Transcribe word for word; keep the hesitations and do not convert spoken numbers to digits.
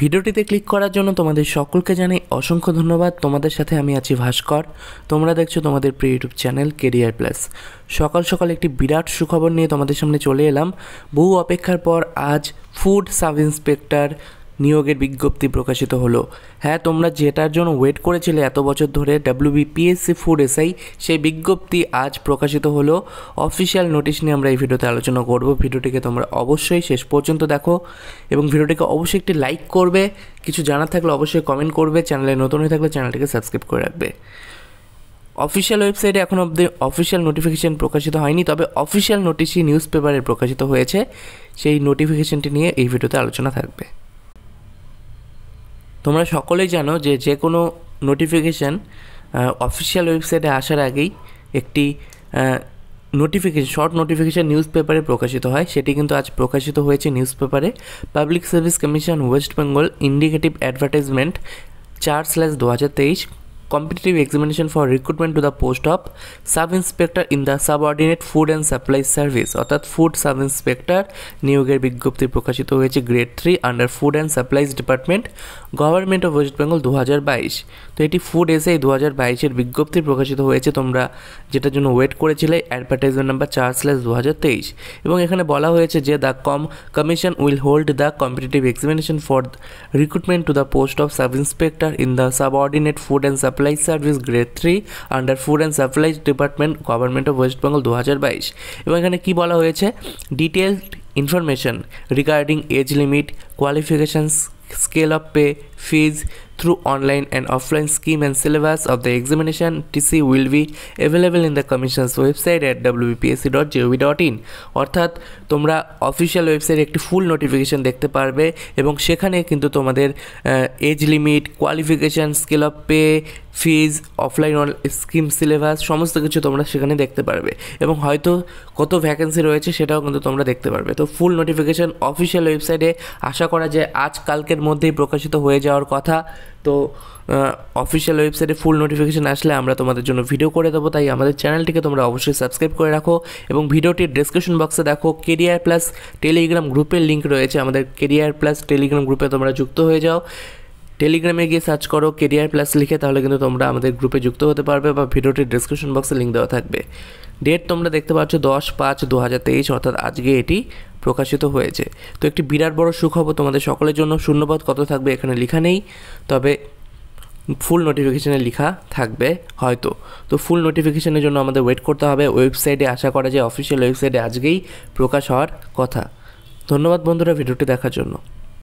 ভিডিওটিতে ক্লিক করার জন্য তোমাদের সকলকে জানাই অসংখ্য ধন্যবাদ। তোমাদের সাথে আমি আছি ভাস্কর। তোমরা দেখছো তোমাদের প্রিয় ইউটিউব চ্যানেল কেরিয়ার প্লাস। সকাল সকাল একটি বিরাট সুখবর নিয়ে তোমাদের সামনে চলে এলাম। বহু অপেক্ষার পর আজ ফুড সাব ইন্সপেক্টর নিয়োগের বিজ্ঞপ্তি প্রকাশিত হলো। হ্যাঁ, তোমরা যেটার জন্য ওয়েট করেছিলে এত বছর ধরে, ডাব্লিউবিপিএসসি ফুড এসআই, সেই বিজ্ঞপ্তি আজ প্রকাশিত হলো। অফিসিয়াল নোটিশ নিয়ে আমরা এই ভিডিওতে আলোচনা করব। ভিডিওটিকে তোমরা অবশ্যই শেষ পর্যন্ত দেখো এবং ভিডিওটিকে অবশ্যই একটি লাইক করবে। কিছু জানার থাকলে অবশ্যই কমেন্ট করবে। চ্যানেলে নতুন হয়ে থাকলে চ্যানেলটিকে সাবস্ক্রাইব করে রাখবে। অফিসিয়াল ওয়েবসাইটে এখন অবধি অফিসিয়াল নোটিফিকেশান প্রকাশিত হয়নি, তবে অফিসিয়াল নোটিশই নিউজ পেপারে প্রকাশিত হয়েছে। সেই নোটিফিকেশানটি নিয়ে এই ভিডিওতে আলোচনা থাকবে। তোমরা সকলেই জানো যে যে কোনো নোটিফিকেশান অফিসিয়াল ওয়েবসাইটে আসার আগেই একটি নোটিফিকেশান, শর্ট নোটিফিকেশান নিউজ পেপারে প্রকাশিত হয়। সেটি কিন্তু আজ প্রকাশিত হয়েছে নিউজ পেপারে। Public service commission West Bengal indicative advertisement চার স্ল্যাশ দু হাজার তেইশ competitive examination for recruitment to the post of sub inspector in the subordinate food and supply service, অর্থাৎ ফুড সাব ইন্সপেক্টর নিয়োগের বিজ্ঞপ্তি প্রকাশিত হয়েছে grade three under food and supplies department, government of West Bengal দু হাজার বাইশ। তো এটি ফুড এসআই দু হাজার বাইশের বিজ্ঞপ্তি প্রকাশিত হয়েছে, তোমরা যেটার জন্য ওয়েট করেছিলে, অ্যাডভার্টাইজমেন্ট নাম্বার চার স্ল্যাশ দু হাজার তেইশ এবং এখানে বলা হয়েছে যে the com commission will hold the competitive examination for recruitment to the post of sub inspector in the subordinate food and supply supply service grade three under food and supply department, government of West Bengal দু হাজার বাইশ। এবং এখানে কী বলা হয়েছে, detailed information regarding age limit, qualifications, scale of pay, fees through online and offline scheme and syllabus of the examination etc will be available in the commission's website at WBPSC dot G O V dot in. অর্থাৎ তোমরা official ওয়েবসাইটে একটি full notification দেখতে পারবে এবং সেখানে কিন্তু তোমাদের age limit, qualification, scale of pay, fees, offline scheme, syllabus সমস্ত কিছু তোমরা সেখানে দেখতে পারবে এবং হয়তো কত ভ্যাকেন্সি রয়েছে সেটাও কিন্তু তোমরা দেখতে পারবে। তো ফুল নোটিফিকেশান অফিসিয়াল ওয়েবসাইটে আশা করা যায় আজ কালকের মধ্যেই প্রকাশিত হয়ে যাওয়ার কথা। তো অফিসিয়াল ওয়েবসাইটে ফুল নোটিফিকেশান আসলে আমরা তোমাদের জন্য ভিডিও করে দেবো, তাই আমাদের চ্যানেলটিকে তোমরা অবশ্যই সাবস্ক্রাইব করে রাখো এবং ভিডিওটির ডেসক্রিপশন বক্সে দেখো কেরিয়ার প্লাস টেলিগ্রাম গ্রুপের লিঙ্ক রয়েছে। আমাদের কেরিয়ার প্লাস টেলিগ্রাম গ্রুপে তোমরা যুক্ত হয়ে যাও। টেলিগ্রামে গিয়ে সার্চ করো কেরিয়ার প্লাস লিখে, তাহলে কিন্তু তোমরা আমাদের গ্রুপে যুক্ত হতে পারবে বা ভিডিওটির ডেসক্রিপশন বক্সে লিঙ্ক দেওয়া থাকবে। ডেট তোমরা দেখতে পাচ্ছ দশ পাঁচ দু হাজার তেইশ, অর্থাৎ আজকে এটি প্রকাশিত হয়েছে। তো একটি বিরাট বড় সুখবর তোমাদের সকলের জন্য। শূন্যপদ কত থাকবে এখানে লেখা নেই, তবে ফুল নোটিফিকেশানে লেখা থাকবে হয়তো। তো ফুল নোটিফিকেশানের জন্য আমাদের ওয়েট করতে হবে। ওয়েবসাইটে আশা করা যায় অফিসিয়াল ওয়েবসাইটে আজকেই প্রকাশ হওয়ার কথা। ধন্যবাদ বন্ধুরা ভিডিওটি দেখার জন্য।